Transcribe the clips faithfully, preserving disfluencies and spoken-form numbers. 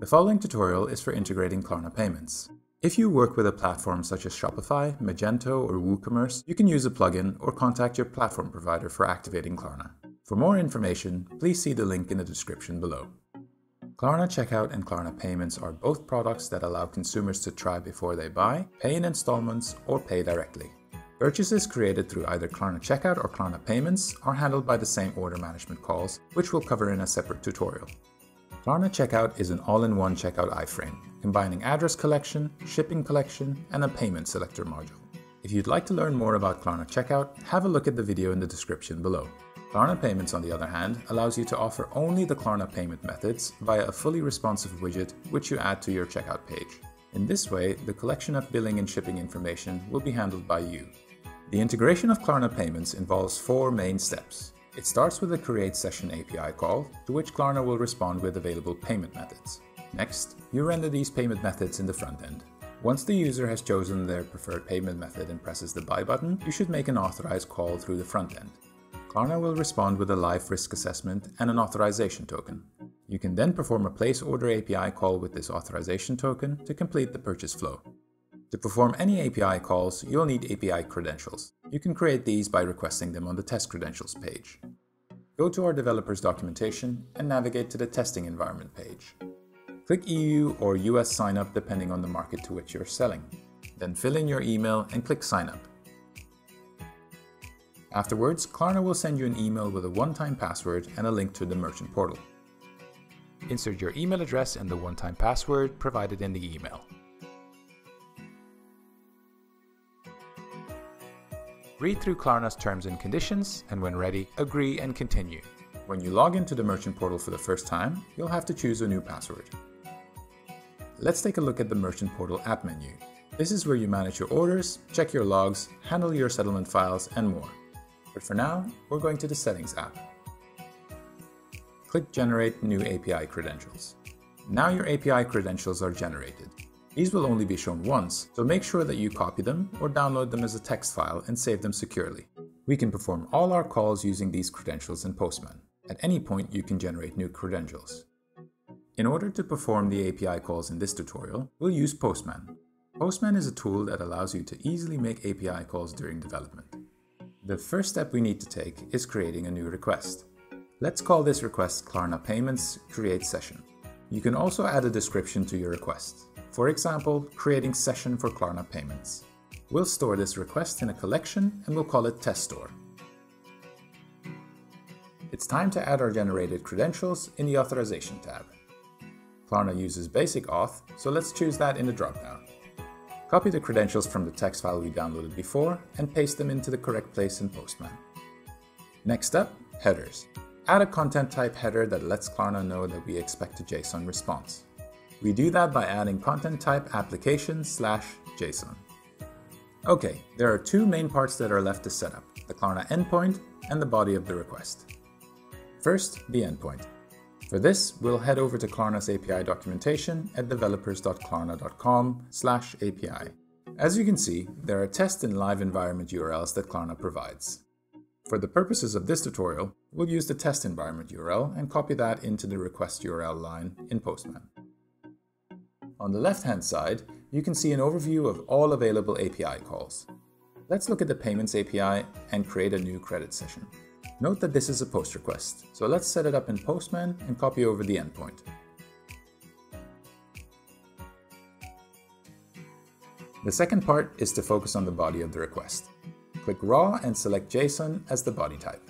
The following tutorial is for integrating Klarna payments. If you work with a platform such as Shopify, Magento, or WooCommerce, you can use a plugin or contact your platform provider for activating Klarna. For more information, please see the link in the description below. Klarna Checkout and Klarna Payments are both products that allow consumers to try before they buy, pay in installments, or pay directly. Purchases created through either Klarna Checkout or Klarna Payments are handled by the same order management calls, which we'll cover in a separate tutorial. Klarna Checkout is an all-in-one checkout iframe, combining address collection, shipping collection, and a payment selector module. If you'd like to learn more about Klarna Checkout, have a look at the video in the description below. Klarna Payments, on the other hand, allows you to offer only the Klarna payment methods via a fully responsive widget which you add to your checkout page. In this way, the collection of billing and shipping information will be handled by you. The integration of Klarna Payments involves four main steps. It starts with a Create Session A P I call, to which Klarna will respond with available payment methods. Next, you render these payment methods in the front end. Once the user has chosen their preferred payment method and presses the Buy button, you should make an authorized call through the front end. Klarna will respond with a live risk assessment and an authorization token. You can then perform a Place Order A P I call with this authorization token to complete the purchase flow. To perform any A P I calls, you'll need A P I credentials. You can create these by requesting them on the Test Credentials page. Go to our developer's documentation and navigate to the Testing Environment page. Click E U or U S Sign Up depending on the market to which you're selling. Then fill in your email and click Sign Up. Afterwards, Klarna will send you an email with a one-time password and a link to the merchant portal. Insert your email address and the one-time password provided in the email. Read through Klarna's terms and conditions, and when ready, agree and continue. When you log into the merchant portal for the first time, you'll have to choose a new password. Let's take a look at the merchant portal app menu. This is where you manage your orders, check your logs, handle your settlement files, and more. But for now, we're going to the Settings app. Click Generate New A P I Credentials. Now your A P I credentials are generated. These will only be shown once, so make sure that you copy them or download them as a text file and save them securely. We can perform all our calls using these credentials in Postman. At any point, you can generate new credentials. In order to perform the A P I calls in this tutorial, we'll use Postman. Postman is a tool that allows you to easily make A P I calls during development. The first step we need to take is creating a new request. Let's call this request Klarna Payments Create Session. You can also add a description to your request. For example, creating session for Klarna Payments. We'll store this request in a collection and we'll call it Test Store. It's time to add our generated credentials in the Authorization tab. Klarna uses basic auth, so let's choose that in the dropdown. Copy the credentials from the text file we downloaded before and paste them into the correct place in Postman. Next up, headers. Add a content type header that lets Klarna know that we expect a JSON response. We do that by adding content type application slash JSON. Okay, there are two main parts that are left to set up, the Klarna endpoint and the body of the request. First, the endpoint. For this, we'll head over to Klarna's A P I documentation at developers dot klarna dot com slash A P I. As you can see, there are test and live environment U R Ls that Klarna provides. For the purposes of this tutorial, we'll use the test environment U R L and copy that into the request U R L line in Postman. On the left-hand side, you can see an overview of all available A P I calls. Let's look at the Payments A P I and create a new credit session. Note that this is a post request, so let's set it up in Postman and copy over the endpoint. The second part is to focus on the body of the request. Click Raw and select JSON as the body type.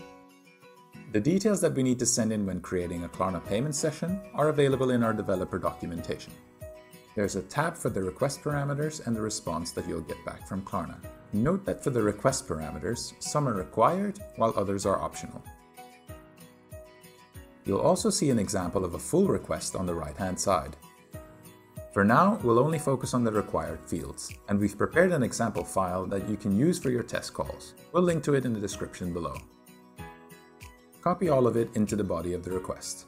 The details that we need to send in when creating a Klarna Payments session are available in our developer documentation. There's a tab for the request parameters and the response that you'll get back from Klarna. Note that for the request parameters, some are required while others are optional. You'll also see an example of a full request on the right-hand side. For now, we'll only focus on the required fields, and we've prepared an example file that you can use for your test calls. We'll link to it in the description below. Copy all of it into the body of the request.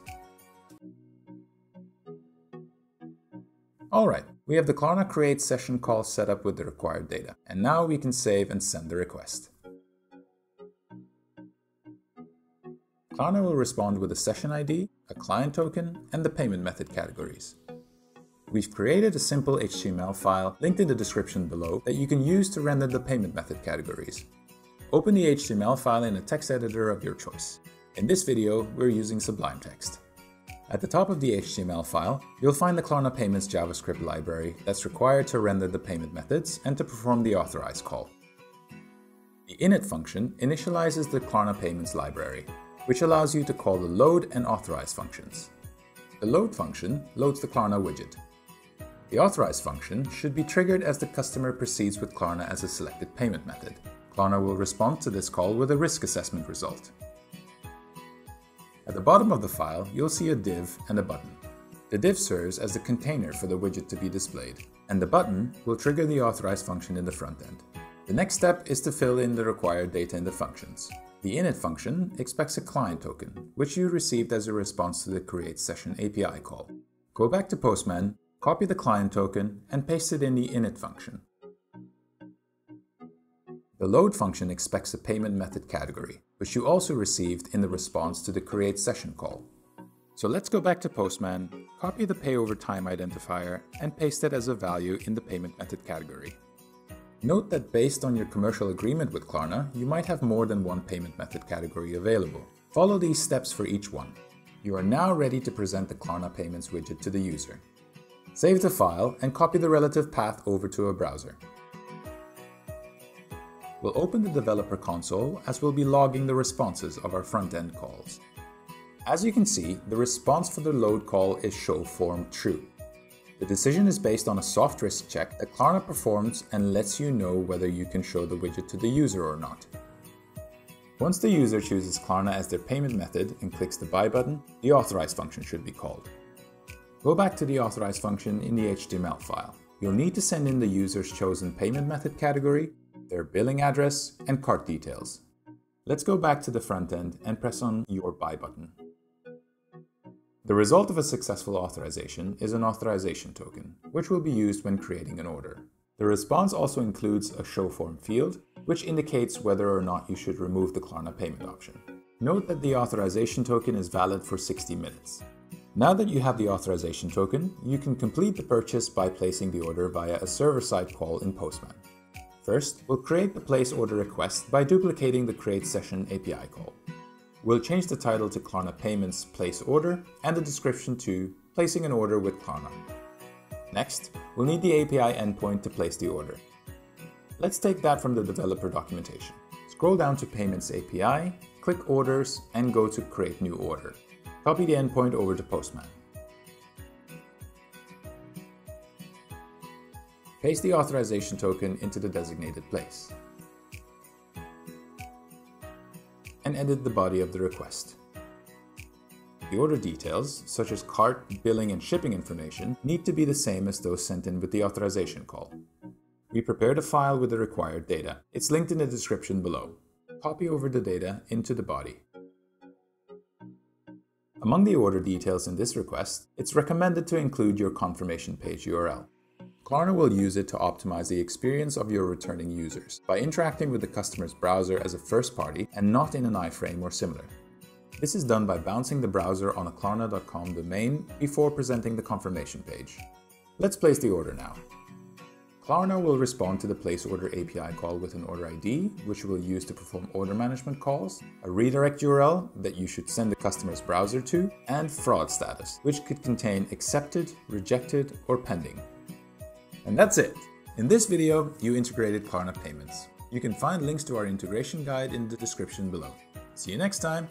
Alright, we have the Klarna Create Session call set up with the required data, and now we can save and send the request. Klarna will respond with a session I D, a client token, and the payment method categories. We've created a simple H T M L file linked in the description below that you can use to render the payment method categories. Open the H T M L file in a text editor of your choice. In this video, we're using Sublime Text. At the top of the H T M L file, you'll find the Klarna Payments JavaScript library that's required to render the payment methods and to perform the authorize call. The init function initializes the Klarna Payments library, which allows you to call the load and authorize functions. The load function loads the Klarna widget. The authorize function should be triggered as the customer proceeds with Klarna as a selected payment method. Klarna will respond to this call with a risk assessment result. At the bottom of the file, you'll see a div and a button. The div serves as the container for the widget to be displayed, and the button will trigger the authorize function in the front end. The next step is to fill in the required data in the functions. The init function expects a client token, which you received as a response to the create session A P I call. Go back to Postman, copy the client token, and paste it in the init function. The load function expects a payment method category, which you also received in the response to the create session call. So let's go back to Postman, copy the pay over time identifier, and paste it as a value in the payment method category. Note that based on your commercial agreement with Klarna, you might have more than one payment method category available. Follow these steps for each one. You are now ready to present the Klarna Payments widget to the user. Save the file and copy the relative path over to a browser. We'll open the developer console as we'll be logging the responses of our front-end calls. As you can see, the response for the load call is show form true. The decision is based on a soft risk check that Klarna performs and lets you know whether you can show the widget to the user or not. Once the user chooses Klarna as their payment method and clicks the buy button, the authorize function should be called. Go back to the authorize function in the H T M L file. You'll need to send in the user's chosen payment method category, their billing address, and cart details. Let's go back to the front end and press on your buy button. The result of a successful authorization is an authorization token, which will be used when creating an order. The response also includes a show form field, which indicates whether or not you should remove the Klarna payment option. Note that the authorization token is valid for sixty minutes. Now that you have the authorization token, you can complete the purchase by placing the order via a server-side call in Postman. First, we'll create the place order request by duplicating the create session A P I call. We'll change the title to Klarna Payments Place Order and the description to Placing an Order with Klarna. Next, we'll need the A P I endpoint to place the order. Let's take that from the developer documentation. Scroll down to Payments A P I, click Orders, and go to Create New Order. Copy the endpoint over to Postman. Paste the authorization token into the designated place and edit the body of the request. The order details, such as cart, billing, and shipping information, need to be the same as those sent in with the authorization call. We prepared a file with the required data. It's linked in the description below. Copy over the data into the body. Among the order details in this request, it's recommended to include your confirmation page U R L. Klarna will use it to optimize the experience of your returning users by interacting with the customer's browser as a first party and not in an iframe or similar. This is done by bouncing the browser on a Klarna dot com domain before presenting the confirmation page. Let's place the order now. Klarna will respond to the place order A P I call with an order I D, which you will use to perform order management calls, a redirect U R L that you should send the customer's browser to, and fraud status, which could contain accepted, rejected, or pending. And that's it! In this video, you integrated Klarna Payments. You can find links to our integration guide in the description below. See you next time!